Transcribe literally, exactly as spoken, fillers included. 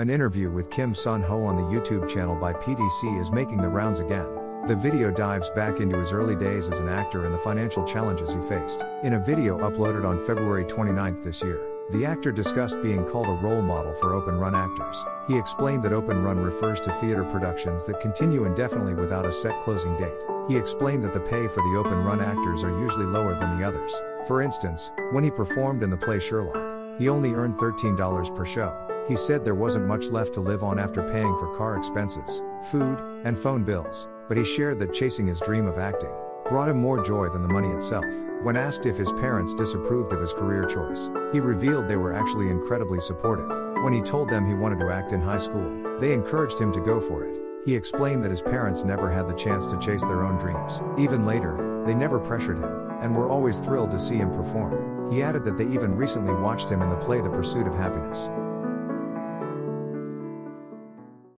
An interview with Kim Sun-ho on the YouTube channel by P D C is making the rounds again. The video dives back into his early days as an actor and the financial challenges he faced. In a video uploaded on February twenty-ninth this year, the actor discussed being called a role model for open-run actors. He explained that open-run refers to theater productions that continue indefinitely without a set closing date. He explained that the pay for the open-run actors are usually lower than the others. For instance, when he performed in the play Sherlock, he only earned thirteen dollars per show. He said there wasn't much left to live on after paying for car expenses, food, and phone bills, but he shared that chasing his dream of acting brought him more joy than the money itself. When asked if his parents disapproved of his career choice, he revealed they were actually incredibly supportive. When he told them he wanted to act in high school, they encouraged him to go for it. He explained that his parents never had the chance to chase their own dreams. Even later, they never pressured him, and were always thrilled to see him perform. He added that they even recently watched him in the play The Pursuit of Happiness.